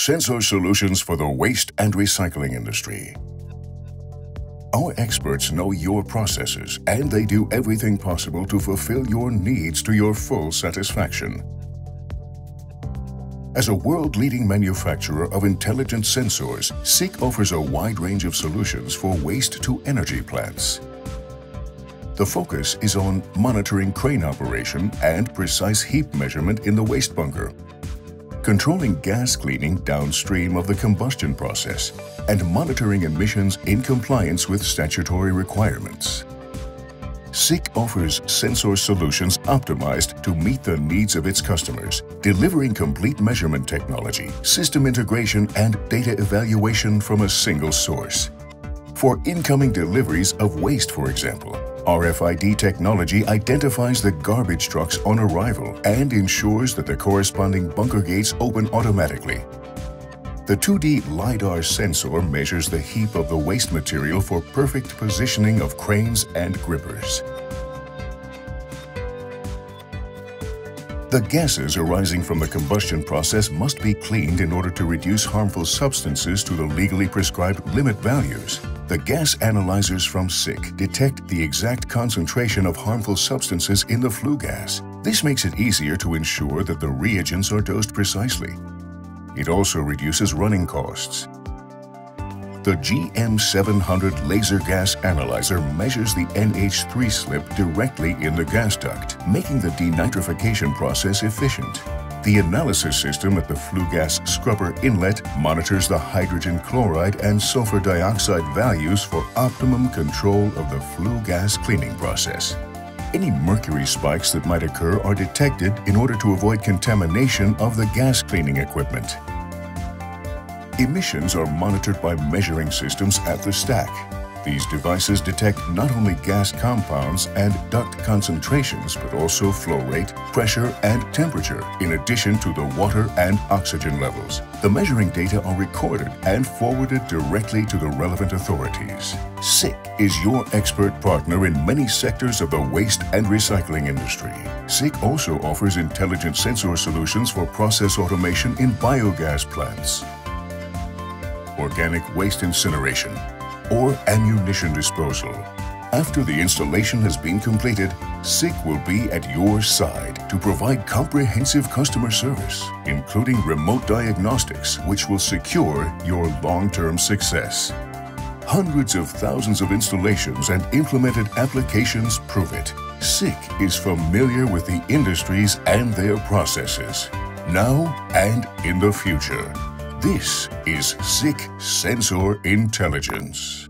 sensor solutions for the waste and recycling industry. Our experts know your processes, and they do everything possible to fulfill your needs to your full satisfaction. As a world-leading manufacturer of intelligent sensors, SICK offers a wide range of solutions for waste-to-energy plants. The focus is on monitoring crane operation and precise heap measurement in the waste bunker, controlling gas cleaning downstream of the combustion process, and monitoring emissions in compliance with statutory requirements. SICK offers sensor solutions optimized to meet the needs of its customers, delivering complete measurement technology, system integration, and data evaluation from a single source. For incoming deliveries of waste, for example, RFID technology identifies the garbage trucks on arrival and ensures that the corresponding bunker gates open automatically. The 2D LiDAR sensor measures the heap of the waste material for perfect positioning of cranes and grippers. The gases arising from the combustion process must be cleaned in order to reduce harmful substances to the legally prescribed limit values. The gas analyzers from SICK detect the exact concentration of harmful substances in the flue gas. This makes it easier to ensure that the reagents are dosed precisely. It also reduces running costs. The GM700 laser gas analyzer measures the NH3 slip directly in the gas duct, making the denitrification process efficient. The analysis system at the flue gas scrubber inlet monitors the hydrogen chloride and sulfur dioxide values for optimum control of the flue gas cleaning process. Any mercury spikes that might occur are detected in order to avoid contamination of the gas cleaning equipment. Emissions are monitored by measuring systems at the stack. These devices detect not only gas compounds and duct concentrations, but also flow rate, pressure, and temperature, in addition to the water and oxygen levels. The measuring data are recorded and forwarded directly to the relevant authorities. SICK is your expert partner in many sectors of the waste and recycling industry. SICK also offers intelligent sensor solutions for process automation in biogas plants, organic waste incineration, or ammunition disposal. After the installation has been completed, SICK will be at your side to provide comprehensive customer service, including remote diagnostics, which will secure your long-term success. Hundreds of thousands of installations and implemented applications prove it. SICK is familiar with the industries and their processes, now and in the future. This is SICK Sensor Intelligence.